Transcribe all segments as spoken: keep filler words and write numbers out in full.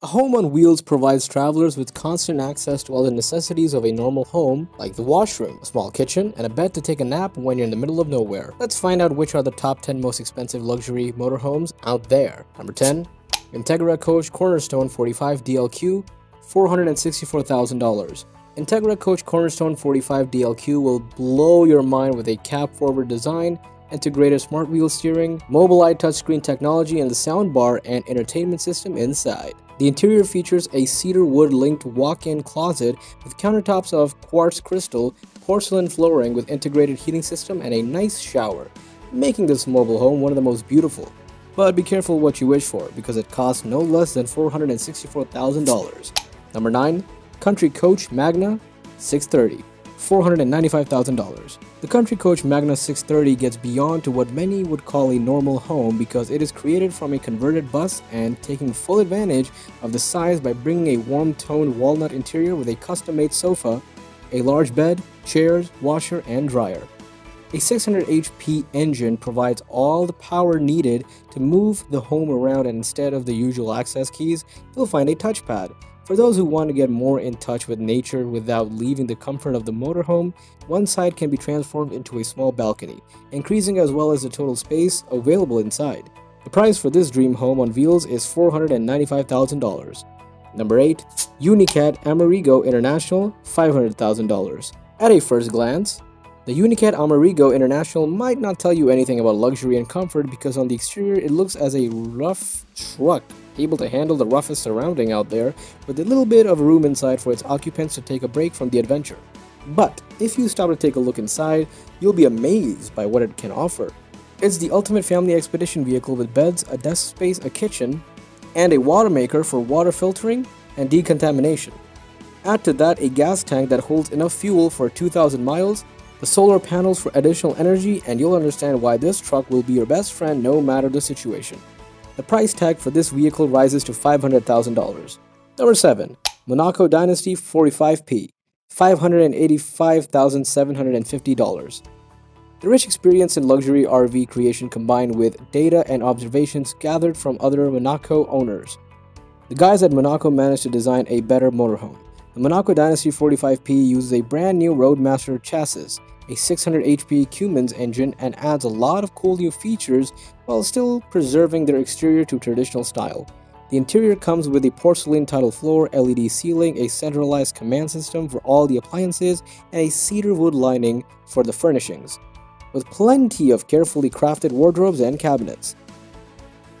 A home on wheels provides travelers with constant access to all the necessities of a normal home, like the washroom, a small kitchen, and a bed to take a nap when you're in the middle of nowhere. Let's find out which are the top ten most expensive luxury motorhomes out there. Number ten. Entegra Coach Cornerstone forty-five D L Q, four hundred sixty-four thousand dollars. Entegra Coach Cornerstone forty-five D L Q will blow your mind with a cab-forward design, integrated smart wheel steering, Mobileye touchscreen technology, and the soundbar and entertainment system inside. The interior features a cedar wood linked walk-in closet with countertops of quartz crystal, porcelain flooring with integrated heating system, and a nice shower, making this mobile home one of the most beautiful. But be careful what you wish for, because it costs no less than four hundred sixty-four thousand dollars. Number nine. Country Coach Magna six thirty. four hundred ninety-five thousand dollars. The Country Coach Magna six thirty gets beyond to what many would call a normal home because it is created from a converted bus and taking full advantage of the size by bringing a warm-toned walnut interior with a custom-made sofa, a large bed, chairs, washer, and dryer. A six hundred H P engine provides all the power needed to move the home around, and instead of the usual access keys, you'll find a touchpad. For those who want to get more in touch with nature without leaving the comfort of the motorhome, one side can be transformed into a small balcony, increasing as well as the total space available inside. The price for this dream home on wheels is four hundred ninety-five thousand dollars. Number eight. Unicat Amerigo International, five hundred thousand dollars. At a first glance, the Unicat Amerigo International might not tell you anything about luxury and comfort because on the exterior it looks as a rough truck, able to handle the roughest surrounding out there, with a little bit of room inside for its occupants to take a break from the adventure. But if you stop to take a look inside, you'll be amazed by what it can offer. It's the ultimate family expedition vehicle with beds, a desk space, a kitchen, and a water maker for water filtering and decontamination. Add to that a gas tank that holds enough fuel for two thousand miles, the solar panels for additional energy, and you'll understand why this truck will be your best friend no matter the situation. The price tag for this vehicle rises to five hundred thousand dollars. Number seven. Monaco Dynasty forty-five P, five hundred eighty-five thousand seven hundred fifty dollars. The rich experience in luxury R V creation combined with data and observations gathered from other Monaco owners. The guys at Monaco managed to design a better motorhome. The Monaco Dynasty forty-five P uses a brand new Roadmaster chassis, a six hundred H P Cummins engine, and adds a lot of cool new features while still preserving their exterior to traditional style. The interior comes with a porcelain tile floor, L E D ceiling, a centralized command system for all the appliances, and a cedar wood lining for the furnishings, with plenty of carefully crafted wardrobes and cabinets.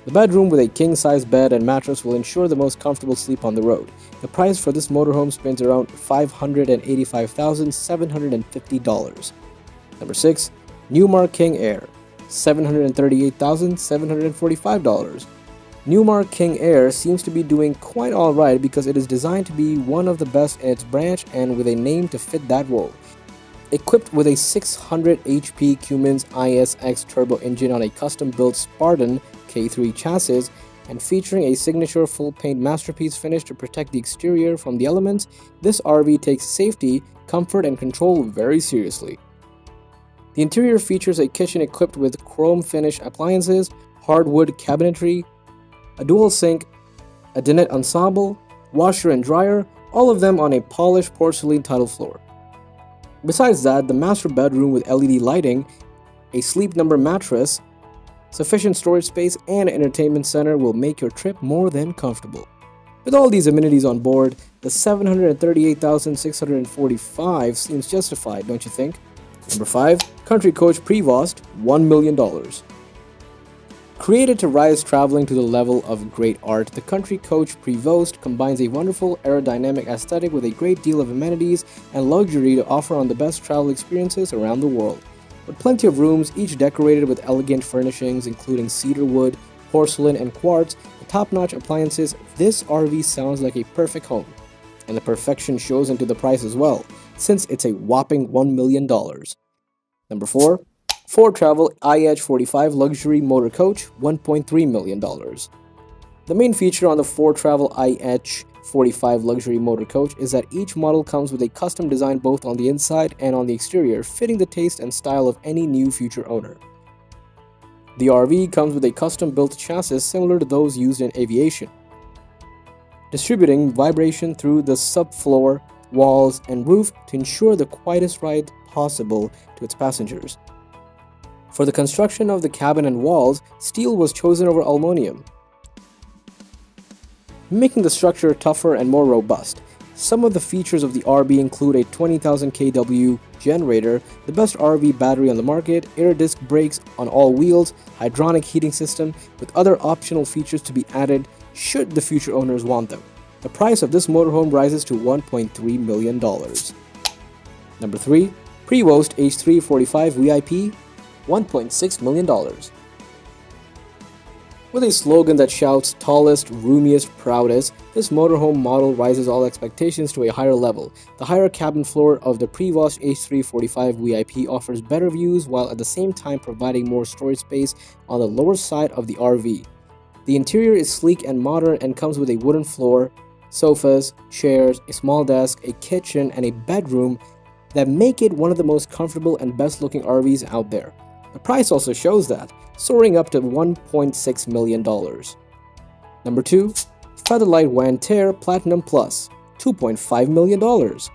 The bedroom with a king-size bed and mattress will ensure the most comfortable sleep on the road. The price for this motorhome spins around five hundred eighty-five thousand seven hundred fifty dollars. Number six. Newmar King Air, seven hundred thirty-eight thousand seven hundred forty-five dollars. Newmar King Air seems to be doing quite alright because it is designed to be one of the best in its branch and with a name to fit that role. Equipped with a six hundred H P Cummins I S X turbo engine on a custom-built Spartan K three chassis and featuring a signature full-paint masterpiece finish to protect the exterior from the elements, this R V takes safety, comfort, and control very seriously. The interior features a kitchen equipped with chrome finish appliances, hardwood cabinetry, a dual sink, a dinette ensemble, washer and dryer, all of them on a polished porcelain tile floor. Besides that, the master bedroom with L E D lighting, a sleep number mattress, sufficient storage space, and entertainment center will make your trip more than comfortable. With all these amenities on board, the seven hundred thirty-eight thousand six hundred forty-five dollars seems justified, don't you think? Number five. Country Coach Prevost, one million dollars. Created to rise traveling to the level of great art, the Country Coach Prevost combines a wonderful aerodynamic aesthetic with a great deal of amenities and luxury to offer on the best travel experiences around the world. With plenty of rooms, each decorated with elegant furnishings including cedar wood, porcelain, and quartz, and top-notch appliances, this R V sounds like a perfect home. And the perfection shows into the price as well, since it's a whopping one million dollars. Number four. Foretravel I H forty-five Luxury Motor Coach, one point three million dollars. The main feature on the Foretravel I H forty-five Luxury Motor Coach is that each model comes with a custom design both on the inside and on the exterior, fitting the taste and style of any new future owner. The R V comes with a custom-built chassis similar to those used in aviation. distributing vibration through the subfloor, walls, and roof to ensure the quietest ride possible to its passengers. For the construction of the cabin and walls, steel was chosen over aluminum, making the structure tougher and more robust. Some of the features of the R V include a twenty thousand kilowatt generator, the best R V battery on the market, air disc brakes on all wheels, hydronic heating system, with other optional features to be added should the future owners want them. The price of this motorhome rises to one point three million dollars. Number three. Prevost H three forty-five V I P, one point six million dollars. With a slogan that shouts tallest, roomiest, proudest, this motorhome model rises all expectations to a higher level. The higher cabin floor of the Prevost H three forty-five V I P offers better views while at the same time providing more storage space on the lower side of the R V. The interior is sleek and modern and comes with a wooden floor, sofas, chairs, a small desk, a kitchen, and a bedroom that make it one of the most comfortable and best looking R Vs out there. The price also shows that, soaring up to one point six million dollars. Number two. Featherlite Vantare Platinum Plus, two point five million dollars.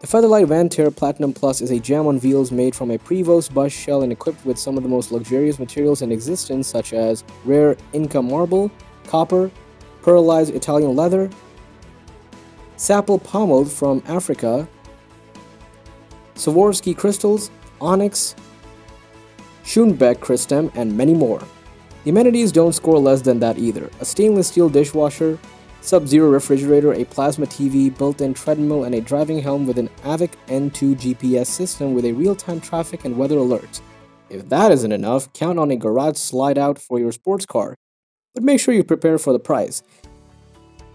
The Featherlite Vantare Platinum Plus is a gem on wheels made from a Prevost bus shell and equipped with some of the most luxurious materials in existence, such as rare Inca marble, copper, pearlized Italian leather, sapphire pommeled from Africa, Swarovski crystals, onyx, Schoenbeck Christem, and many more. The amenities don't score less than that either. A stainless steel dishwasher, sub-zero refrigerator, a plasma T V, built-in treadmill, and a driving helm with an AVIC N two G P S system with a real-time traffic and weather alert. If that isn't enough, count on a garage slide-out for your sports car. But make sure you prepare for the price.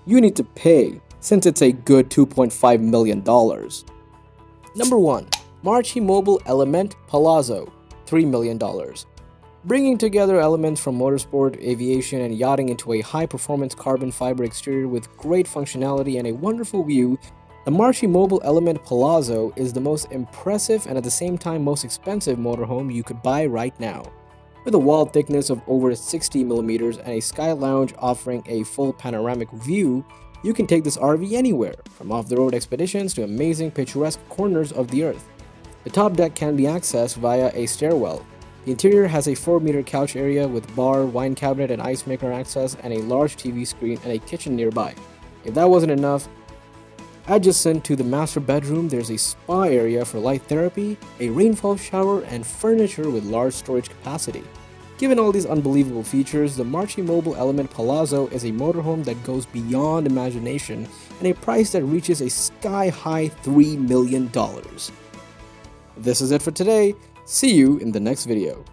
You need to pay, since it's a good two point five million dollars. Number one. Marchi Mobile Element Palazzo, three million dollars. Bringing together elements from motorsport, aviation, and yachting into a high-performance carbon fiber exterior with great functionality and a wonderful view, the Marchi Mobile Element Palazzo is the most impressive and at the same time most expensive motorhome you could buy right now. With a wall thickness of over sixty millimeters and a sky lounge offering a full panoramic view, you can take this R V anywhere, from off-the-road expeditions to amazing picturesque corners of the earth. The top deck can be accessed via a stairwell. The interior has a four meter couch area with bar, wine cabinet, and ice maker access, and a large T V screen and a kitchen nearby. If that wasn't enough, adjacent to the master bedroom, there's a spa area for light therapy, a rainfall shower, and furniture with large storage capacity. Given all these unbelievable features, the Marchi Mobile Element Palazzo is a motorhome that goes beyond imagination and a price that reaches a sky-high three million dollars. This is it for today. See you in the next video.